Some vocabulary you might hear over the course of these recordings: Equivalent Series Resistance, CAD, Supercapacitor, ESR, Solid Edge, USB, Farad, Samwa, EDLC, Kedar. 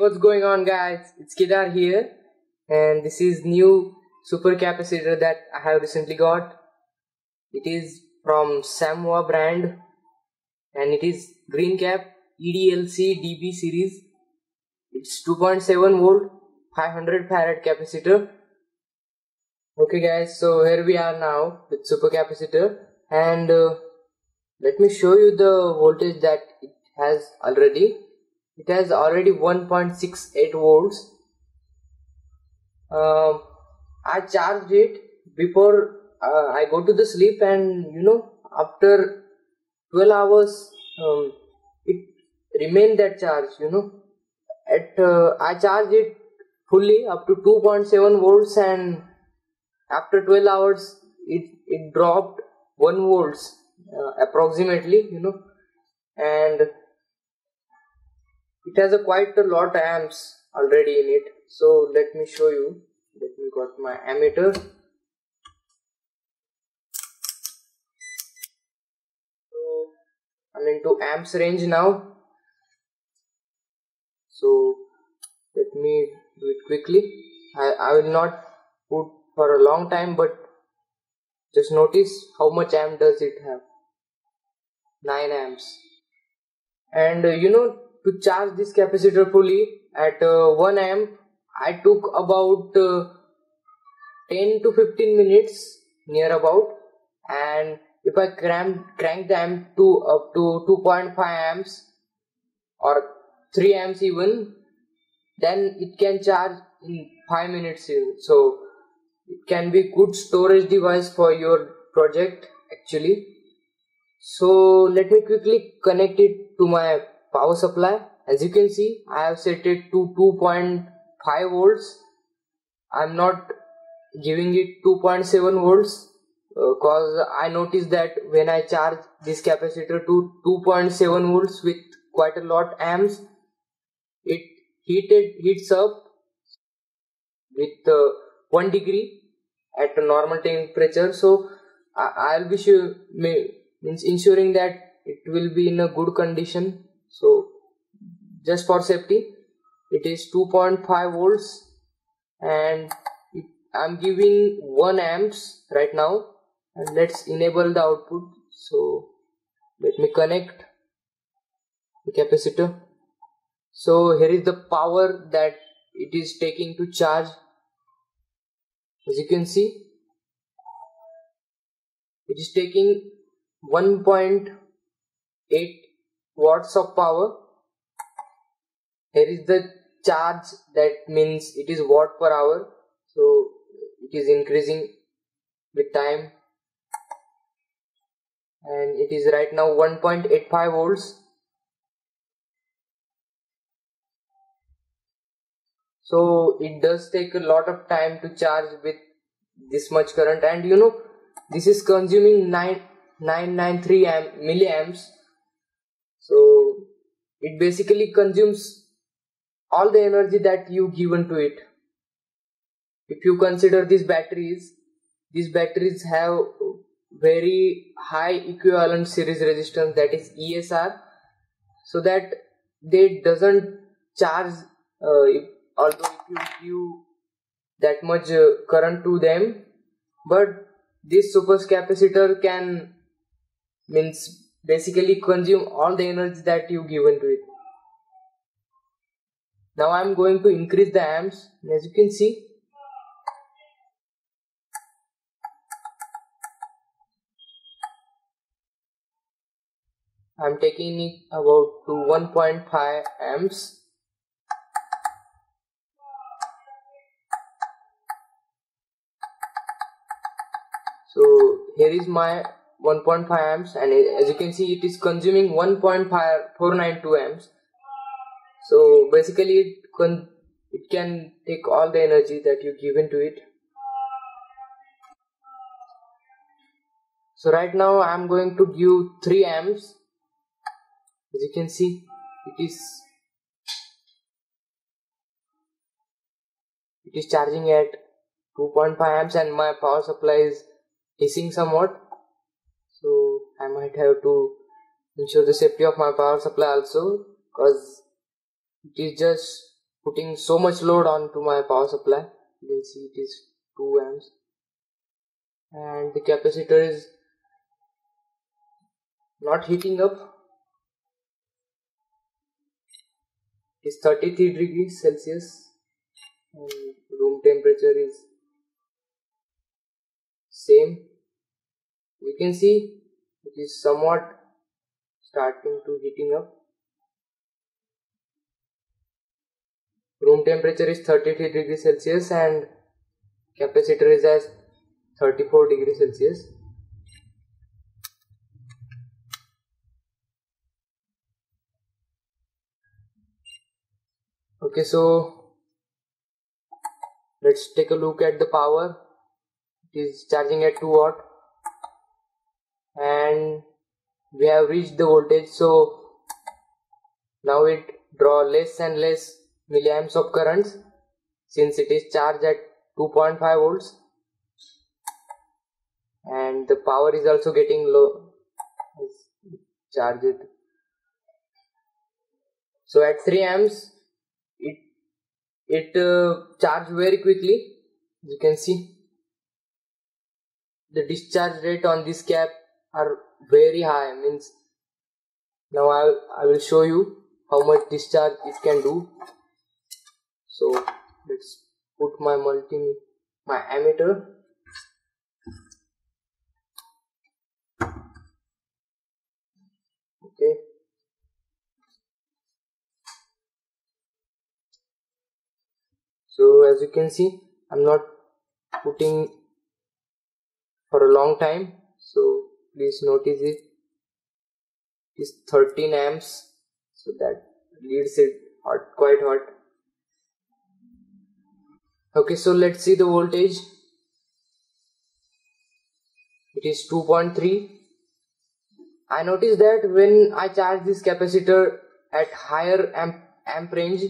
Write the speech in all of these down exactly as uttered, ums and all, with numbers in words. what's going on, guys? It's Kedar here, and this is new supercapacitor that I have recently got. It is from Samwa brand, and it is green cap E D L C D B series. It's two point seven volt five hundred farad capacitor. Okay guys, so here we are now with supercapacitor, and uh, let me show you the voltage that it has already. It has already one point six eight volts. Uh, I charged it before uh, I go to the sleep, and you know, after twelve hours um, it remained that charge, you know. At uh, I charged it fully up to two point seven volts, and after twelve hours it, it dropped one volts uh, approximately, you know, and it has a quite a lot of amps already in it. So let me show you. Let me got my ammeter. So I'm into amps range now. So let me do it quickly. I, I will not put for a long time, but just notice how much amp does it have. nine amps. And uh, you know, to charge this capacitor fully at uh, one amp, I took about uh, ten to fifteen minutes near about, and if I crank, crank the amp to up to two point five amps or three amps even, then it can charge in five minutes even. So it can be good storage device for your project actually. So let me quickly connect it to my power supply. As you can see, I have set it to two point five volts. I am not giving it two point seven volts because uh, I noticed that when I charge this capacitor to two point seven volts with quite a lot amps, it heated heats up with uh, one degree at a normal temperature. So I will be sure, means ensuring that it will be in a good condition. So just for safety, it is two point five volts, and it, I'm giving one amps right now, and let's enable the output. So let me connect the capacitor. So here is the power that it is taking to charge. As you can see, it is taking one point eight watts of power. Here is the charge, that means it is watt per hour, so it is increasing with time, and it is right now one point eight five volts. So it does take a lot of time to charge with this much current, and you know, this is consuming nine nine nine three milliamps. So it basically consumes all the energy that you given to it. If you consider these batteries, these batteries have very high equivalent series resistance, that is E S R, so that they doesn't charge uh, if, although if you give that much uh, current to them. But this supercapacitor can means basically consume all the energy that you given to it. Now I am going to increase the amps, and as you can see, I am taking it about to one point five amps. So here is my one point five amps, and as you can see, it is consuming one point four nine two amps. So basically it can, it can take all the energy that you given to it. So right now I am going to give three amps. As you can see, it is it is charging at two point five amps, and my power supply is hissing somewhat. So I might have to ensure the safety of my power supply also, because it is just putting so much load onto my power supply. You can see it is two amps, and the capacitor is not heating up. It is thirty-three degrees Celsius and room temperature is same. You can see it is somewhat starting to heating up. Room temperature is thirty-three degrees Celsius and capacitor is at thirty-four degrees Celsius. Okay, so let's take a look at the power. It is charging at two watt and we have reached the voltage, so now it draw less and less milliamps of currents since it is charged at two point five volts, and the power is also getting low. It's charged. So at three amps it it uh, charged very quickly. You can see the discharge rate on this cap are very high. Means now I, I will show you how much discharge it can do. So let's put my multi my ammeter. Okay, so as you can see, I'm not putting for a long time, so please notice it is thirteen amps, so that leaves it hot, quite hot. Okay, so let's see the voltage. It is two point three. I noticed that when I charge this capacitor at higher amp, amp range,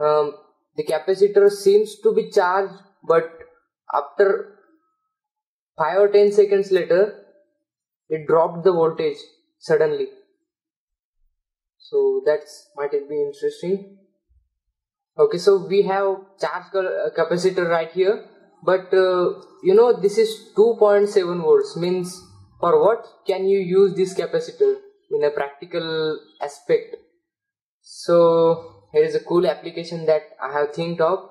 um, the capacitor seems to be charged, but after five or ten seconds later, it dropped the voltage suddenly. So that's might be interesting. Okay, so we have charge capacitor right here, but uh, you know, this is two point seven volts. Means for what can you use this capacitor in a practical aspect? So here is a cool application that I have think of.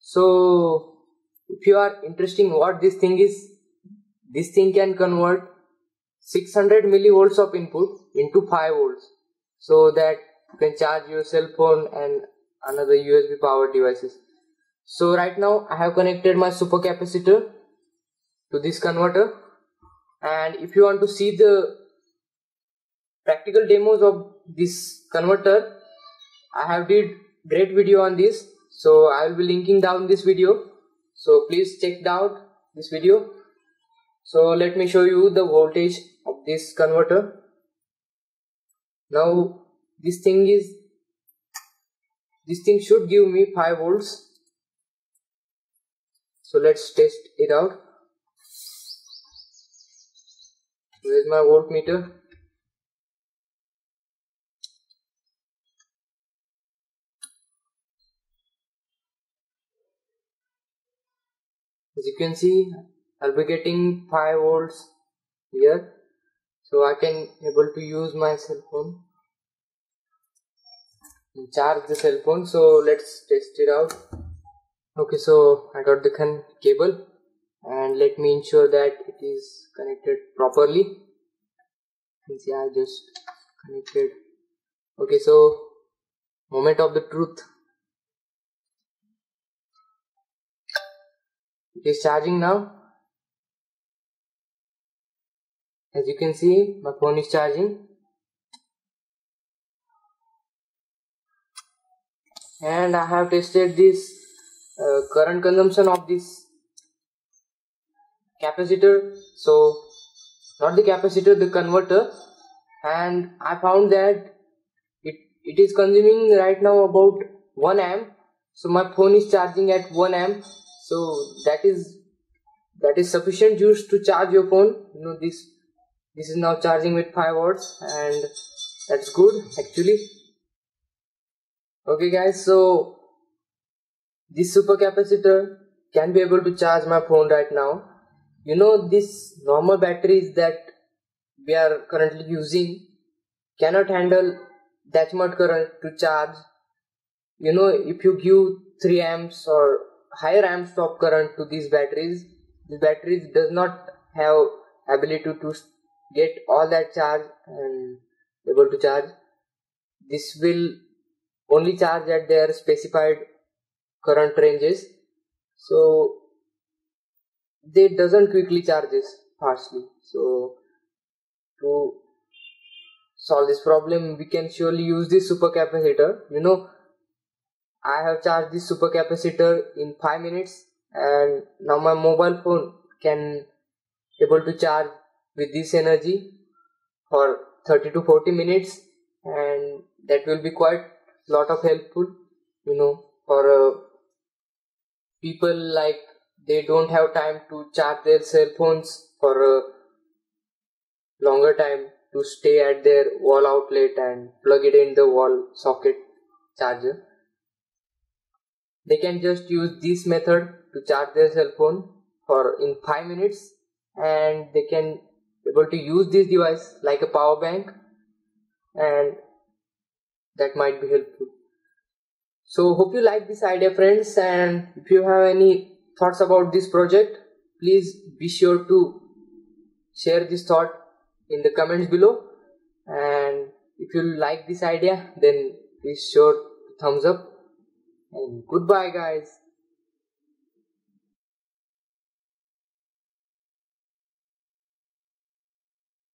So if you are interesting what this thing is, this thing can convert six hundred millivolts of input into five volts, so that you can charge your cell phone and another U S B power devices. So right now I have connected my supercapacitor to this converter, and if you want to see the practical demos of this converter, I have did great video on this, so I will be linking down this video, so please check out this video. So let me show you the voltage of this converter. Now this thing is, this thing should give me five volts. So let's test it out. Where's my voltmeter? As you can see, I'll be getting five volts here, so I can able to use my cell phone and charge the cell phone. So let's test it out. Okay, so I got the cable and let me ensure that it is connected properly. You can see I just connected. Okay, so moment of the truth. It is charging now. As you can see, my phone is charging, and I have tested this uh, current consumption of this capacitor, so not the capacitor, the converter, and I found that it, it is consuming right now about one amp, so my phone is charging at one amp, so that is that is sufficient juice to charge your phone. You know, this This is now charging with five watts, and that's good actually. Okay guys, so This supercapacitor can be able to charge my phone right now. You know, this normal batteries that we are currently using cannot handle that much current to charge. You know, if you give three amps or higher amps of current to these batteries, the batteries does not have ability to get all that charge and able to charge. This will only charge at their specified current ranges, so they doesn't quickly charge this fastly. So to solve this problem, we can surely use this supercapacitor. You know, I have charged this supercapacitor in five minutes, and now my mobile phone can able to charge with this energy for thirty to forty minutes, and that will be quite lot of helpful, you know, for uh, people like they don't have time to charge their cell phones for a longer time to stay at their wall outlet and plug it in the wall socket charger. They can just use this method to charge their cell phone for in five minutes, and they can able to use this device like a power bank, and that might be helpful. So hope you like this idea, friends, and if you have any thoughts about this project, please be sure to share this thought in the comments below, and if you like this idea, then be sure to thumbs up, and goodbye guys.